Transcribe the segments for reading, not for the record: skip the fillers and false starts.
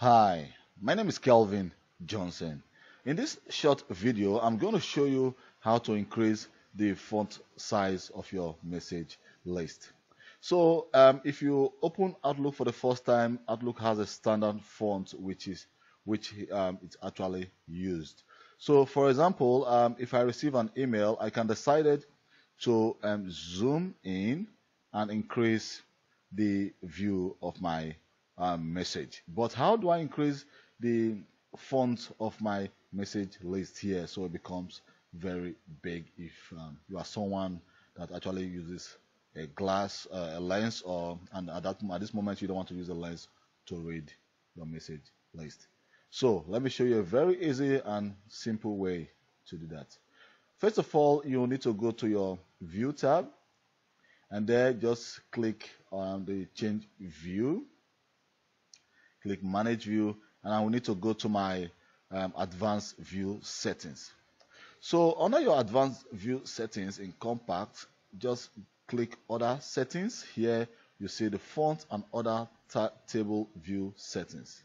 Hi, my name is Kelvin Johnson. In this short video, I'm going to show you how to increase the font size of your message list. So if you open Outlook for the first time, Outlook has a standard font which is actually used. So for example, if I receive an email, I can decide to zoom in and increase the view of my message. But how do I increase the font of my message list here so it becomes very big? If you are someone that actually uses a glass a lens, or and at this moment you don't want to use a lens to read your message list. So let me show you a very easy and simple way to do that. First of all, you need to go to your View tab, and there just click on the Change View. Click Manage View, and I will need to go to my Advanced View Settings. So under your Advanced View Settings in Compact, just click Other Settings. Here you see the Font and Other Table View Settings.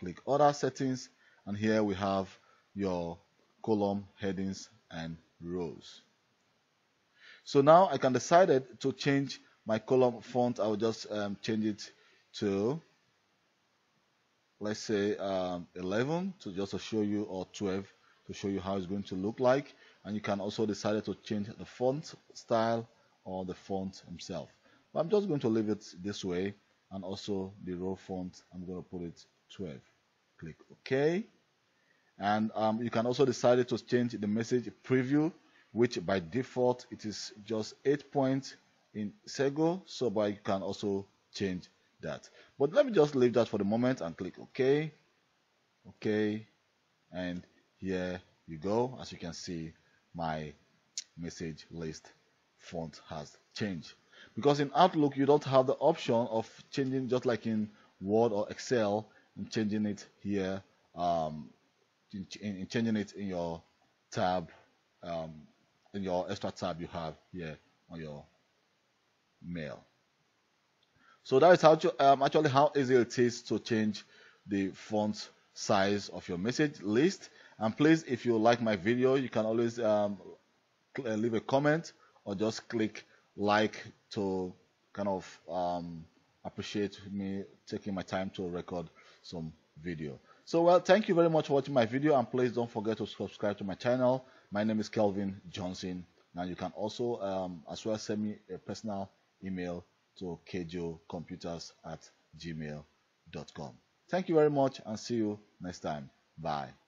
Click Other Settings, and here we have your column, headings, and rows. So now I can decide to change my column font. I will just change it to, let's say 11 to just to show you, or 12 to show you how it's going to look like. And you can also decide to change the font style or the font himself, but I'm just going to leave it this way. And also the row font, I'm going to put it 12. Click OK. And you can also decide to change the message preview, which by default it is just 8 points in Sego, so but you can also change that. But let me just leave that for the moment and click OK. OK. And here you go. As you can see, my message list font has changed. Because in Outlook, you don't have the option of changing, just like in Word or Excel, and changing it here, changing it in your tab, in your extra tab you have here on your mail. So that is how to, actually how easy it is to change the font size of your message list. And please, if you like my video, you can always leave a comment, or just click like to kind of appreciate me taking my time to record some video. So well, thank you very much for watching my video, and please don't forget to subscribe to my channel. My name is Kelvin Johnson. Now you can also as well send me a personal email to kejo computers@gmail.com. Thank you very much, and see you next time. Bye.